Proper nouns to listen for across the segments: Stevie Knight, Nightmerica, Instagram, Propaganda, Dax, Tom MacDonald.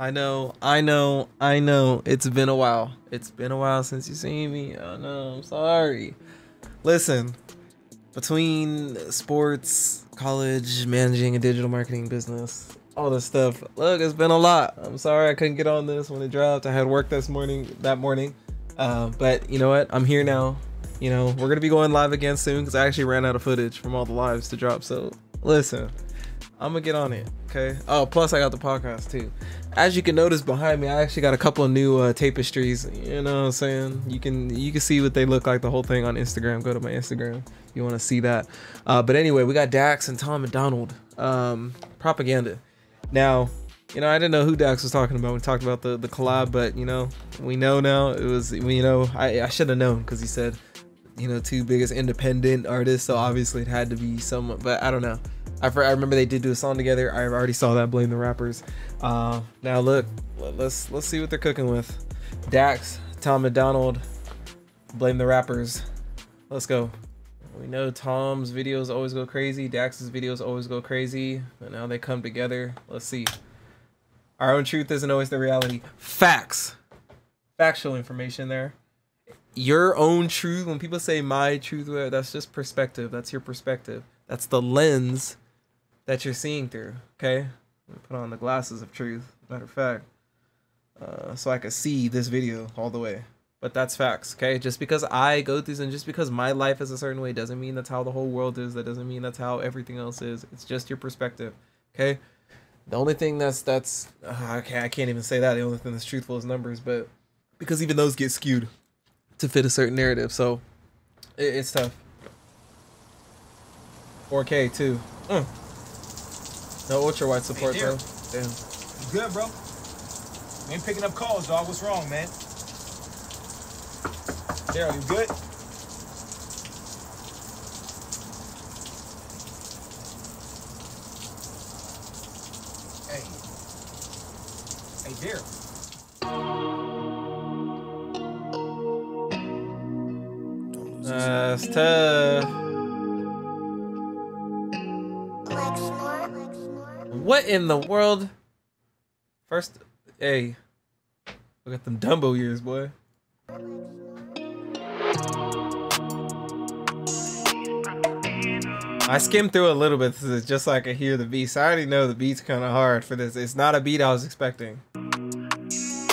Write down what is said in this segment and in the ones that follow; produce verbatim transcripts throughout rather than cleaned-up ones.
I know, I know, I know. It's been a while. It's been a while since you seen me. Oh no, I'm sorry. Listen, between sports, college, managing a digital marketing business, all this stuff. Look, it's been a lot. I'm sorry I couldn't get on this when it dropped. I had work this morning, that morning. Uh, but you know what? I'm here now. You know, we're gonna be going live again soon because I actually ran out of footage from all the lives to drop. So listen, I'm gonna get on it, okay? Oh, plus I got the podcast too. As you can notice behind me, I actually got a couple of new uh, tapestries. You know what I'm saying? You can you can see what they look like, the whole thing on Instagram. Go to my Instagram. You wanna see that. Uh, but anyway, we got Dax and Tom MacDonald. Um, Propaganda. Now, you know, I didn't know who Dax was talking about. We talked about the, the collab, but you know, we know now. It was, you know, I, I should have known because he said, you know, two biggest independent artists. So obviously it had to be someone, but I don't know. I, I remember they did do a song together. I already saw that, Blame the Rappers. Uh, now look, let's let's see what they're cooking with. Dax, Tom MacDonald, Blame the Rappers. Let's go. We know Tom's videos always go crazy. Dax's videos always go crazy. But now they come together. Let's see. Our own truth isn't always the reality. Facts. Factual information there. Your own truth. When people say my truth, that's just perspective. That's your perspective. That's the lens that you're seeing through. Okay? Let me put on the glasses of truth. Matter of fact. Uh, so I could see this video all the way. But that's facts, okay? Just because I go through and just because my life is a certain way doesn't mean that's how the whole world is. That doesn't mean that's how everything else is. It's just your perspective, okay? The only thing that's, that's, uh, okay, I can't even say that. The only thing that's truthful is numbers, but because even those get skewed to fit a certain narrative, so it, it's tough. four K, too. Mm. No ultra-wide support, hey, bro. Damn. Good, bro. We ain't picking up calls, dog. What's wrong, man? Daryl, you good? Hey. Hey, Daryl. That's tough. What in the world? First, hey. Look at them Dumbo ears, boy. I skimmed through a little bit. This is just so I could hear the beats. I already know the beat's kind of hard for this. It's not a beat I was expecting. He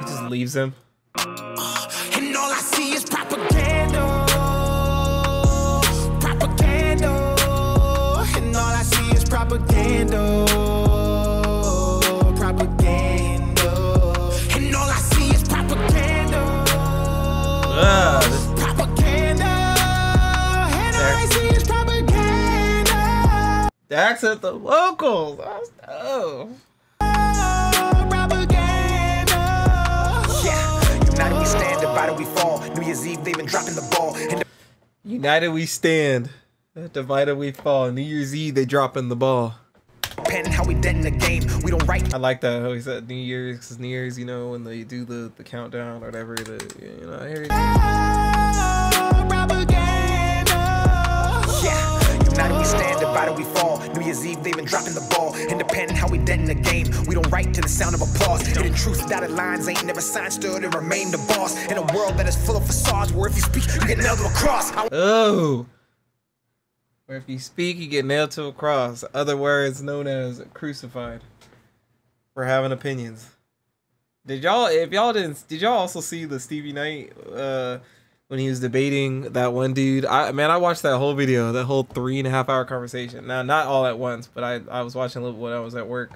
just leaves him. And all I see is propaganda. Propaganda. And all I see is propaganda. Propaganda. And all I see is propaganda. Ah, this Dax at the vocals. Oh. United we stand, divided we fall. New Year's Eve, they've been dropping the ball. United we stand, divided we fall. New Year's Eve, they dropping the ball. How we dead in the game, we don't write. I like that. How he said New Year's, because New Year's, you know, when they do the the countdown or whatever. The you know. I hear United we stand, divided we fall. New Year's Eve, they've been dropping the ball. Independent, how we dead in the game. We don't write to the sound of applause. And the truth without the lines ain't never signed, stood and remained the boss. In a world that is full of facades, where if you speak, you get nailed to a cross. Oh. Where if you speak, you get nailed to a cross. Other words known as crucified. For having opinions. Did y'all, if y'all didn't, did y'all also see the Stevie Knight, uh... when he was debating that one dude? I man, I watched that whole video, that whole three and a half hour conversation. Now, not all at once, but I, I was watching a little when I was at work,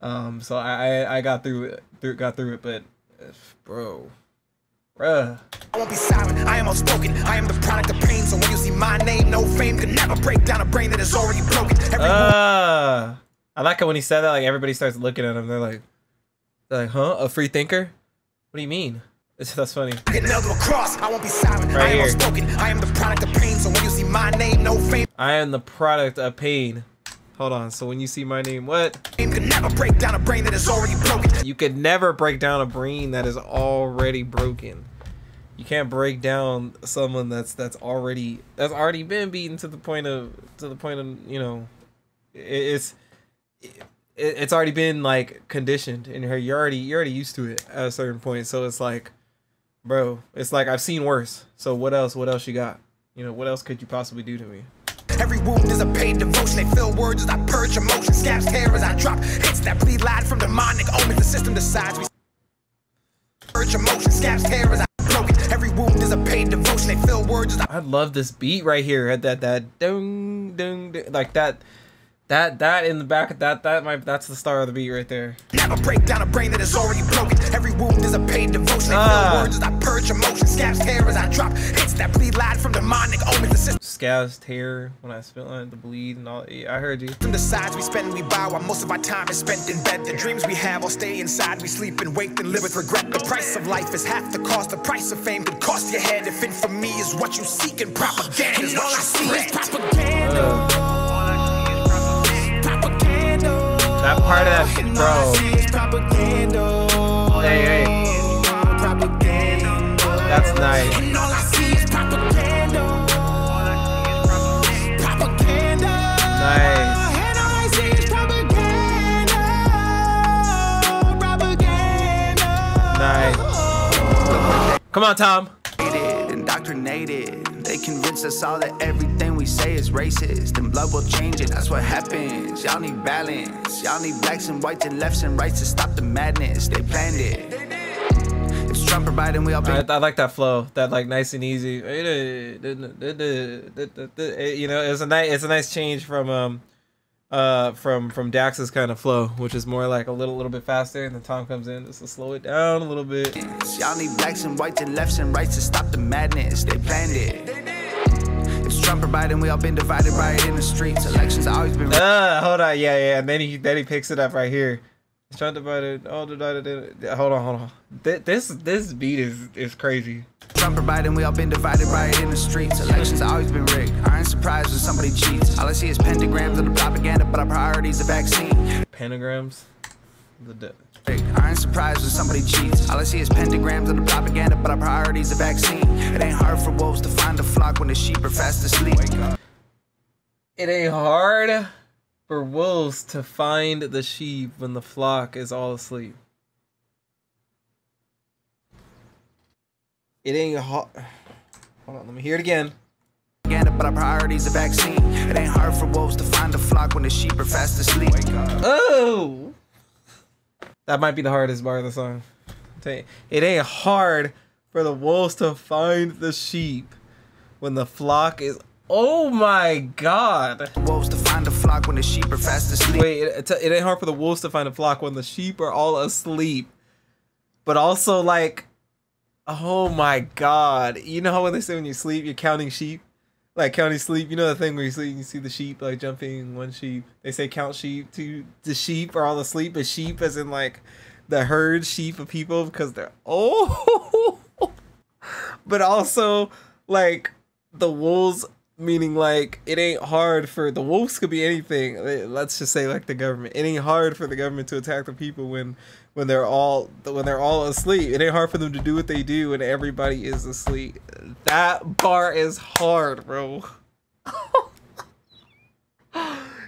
um. So I I, I got through it, through got through it, but bro, bruh. I won't be silent. I am outspoken. I am the product of pain. So when you see my name, no fame can never break down a brain that is already broken. Every uh, I like it when he said that. Like everybody starts looking at him. They're like, they're like, huh? A free thinker? What do you mean? That's funny. I get nailed to a cross. I won't be silent. Right I am outspoken. I am the product of pain. So when you see my name, no fame. I am the product of pain. Hold on. So when you see my name, what? You could never break down a brain that is already broken. You could never break down a brain that is already broken. You can't break down someone that's that's already that's already been beaten to the point of to the point of you know it's it's already been like conditioned in her. You're already you're already used to it at a certain point. So it's like, bro, it's like I've seen worse. So what else? What else you got? You know, what else could you possibly do to me? Every wound is a paid devotion. They fill words as I purge emotion. Scabs tear as I drop hits that bleed light from demonic omens. The system decides we purge emotion. Scabs tear as I broke it. Every wound is a paid devotion. They fill words as I. I love this beat right here. That that ding ding ding like that. That that in the back of that that might that's the star of the beat right there. Never break down a brain that is already broken. Every wound is a paid devotion. Ah. They fill words as I purge emotion. Scabs tear as I drop hits that bleed light from demonic omens. The system. Scabs tear when I spill on the bleed and all. Yeah, I heard you. From the sides we spend, we buy while most of our time is spent in bed. The dreams we have all stay inside. We sleep and wake and live with regret. The price of life is half the cost. The price of fame could cost your head. If infamy is what you seek, and propaganda is all I see is propaganda. Uh. That part of that shit, bro. Hey, hey. That's nice. Nice. Nice. Come on, Tom. Indoctrinated. They convince us all that everything we say is racist, and blood will change it. That's what happens. Y'all need balance. Y'all need blacks and whites and lefts and rights to stop the madness. They planned it. It's Trump or Biden. We all. I, I like that flow. That like nice and easy. You know, it's a nice, it's a nice change from um, uh, from from Dax's kind of flow, which is more like a little, little bit faster, and then Tom comes in just to slow it down a little bit. Y'all need blacks and whites and lefts and rights to stop the madness. They planned it. It's Trump or Biden, we all been divided by it in the streets. Elections have always been. Uh, hold on, yeah, yeah. And then he, then he picks it up right here. It's Trump or Biden. Oh, da, da, da, da. Hold on, hold on. Th this, this beat is is crazy. Trump or Biden, we all been divided by it in the streets. Elections have always been rigged. I ain't surprised when somebody cheats. All I see is pentagrams of the propaganda, but our priority's the vaccine. Pentagrams. The de I ain't surprised when somebody cheats. All I see is pentagrams of the propaganda, but our priority's the vaccine. It ain't hard for wolves to find a flock when the sheep are fast asleep. It ain't hard for wolves to find the sheep when the flock is all asleep. It ain't hard. Hold on, let me hear it again. But our priority's the vaccine. It ain't hard for wolves to find a flock when the sheep are fast asleep. Oh. That might be the hardest part of the song. It ain't hard for the wolves to find the sheep when the flock is. Oh my God! Wolves to find the flock when the sheep are fast asleep. Wait, it, it ain't hard for the wolves to find the flock when the sheep are all asleep. But also, like, oh my God! You know how when they say when you sleep, you're counting sheep, like counting sleep. You know the thing where you sleep, and you see the sheep like jumping one sheep. They say count sheep. To the sheep are all asleep, but sheep as in like the herd sheep of people because they're oh. But also like the wolves, meaning like it ain't hard for the wolves could be anything. Let's just say like the government. It ain't hard for the government to attack the people when when they're all when they're all asleep. It ain't hard for them to do what they do when everybody is asleep. That bar is hard, bro.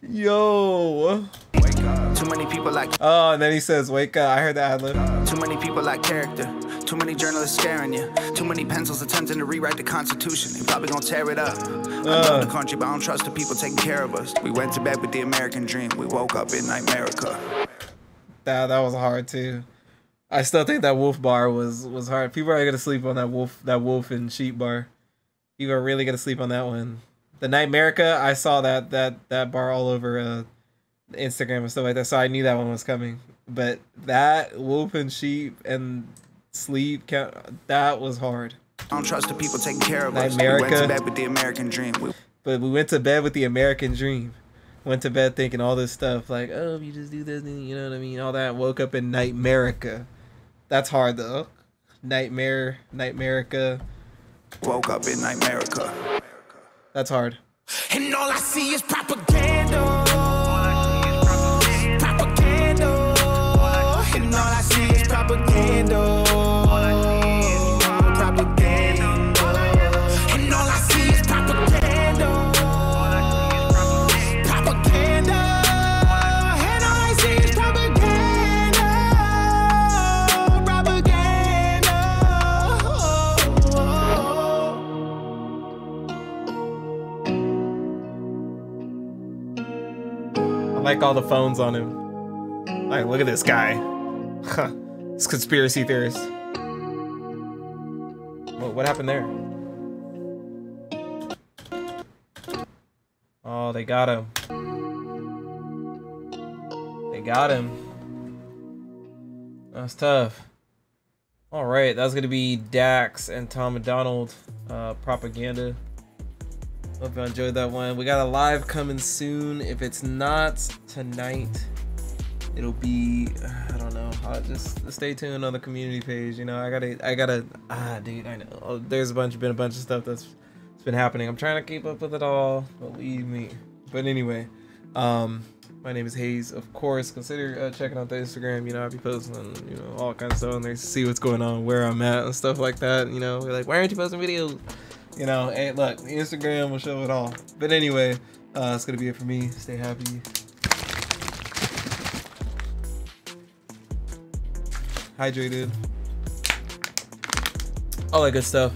Yo. Wake up. Too many people like. Oh, and then he says, "Wake up!" I heard that ad-lib. Too many people like character. Too many journalists scaring you. Too many pencils attempting to rewrite the Constitution. They probably gonna tear it up. Uh. I love the country, but I don't trust the people taking care of us. We went to bed with the American dream. We woke up in Nightmerica. That that was hard too. I still think that wolf bar was was hard. People are gonna sleep on that wolf that wolf and sheep bar. You are really gonna sleep on that one. The Nightmerica, I saw that that that bar all over uh, Instagram and stuff like that, so I knew that one was coming. But that wolf and sheep and sleep count, that was hard. I don't trust the people taking care of us. Nightmerica. We went to bed with the American dream. We but we went to bed with the American dream. Went to bed thinking all this stuff like, oh, if you just do this, you know what I mean, all that. Woke up in Nightmerica. That's hard though. Nightmare, Nightmerica. Woke up in Nightmerica. That's hard. And all I see is propaganda. Propaganda. And all I see is propaganda. Propaganda. And all I see is propaganda. Propaganda. like all the phones on him. Like, look at this guy. Huh. This conspiracy theorist. Whoa, what happened there? Oh, they got him. They got him. That's tough. All right, that's gonna be Dax and Tom MacDonald, uh, Propaganda. Hope you enjoyed that one. We got a live coming soon. If it's not tonight, it'll be, I don't know. I'll just stay tuned on the community page. You know, I gotta, I gotta, ah, dude, I know. Oh, there's a bunch, been a bunch of stuff that's it's been happening. I'm trying to keep up with it all, believe me. But anyway, um, my name is Hayes, of course. Consider uh, checking out the Instagram. You know, I'll be posting, you know, all kinds of stuff on there to see what's going on, where I'm at, and stuff like that. You know, we're like, why aren't you posting videos? You know, and look, the Instagram will show it all. But anyway, uh, it's gonna be it for me. Stay happy. Hydrated. All that good stuff.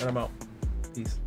And I'm out. Peace.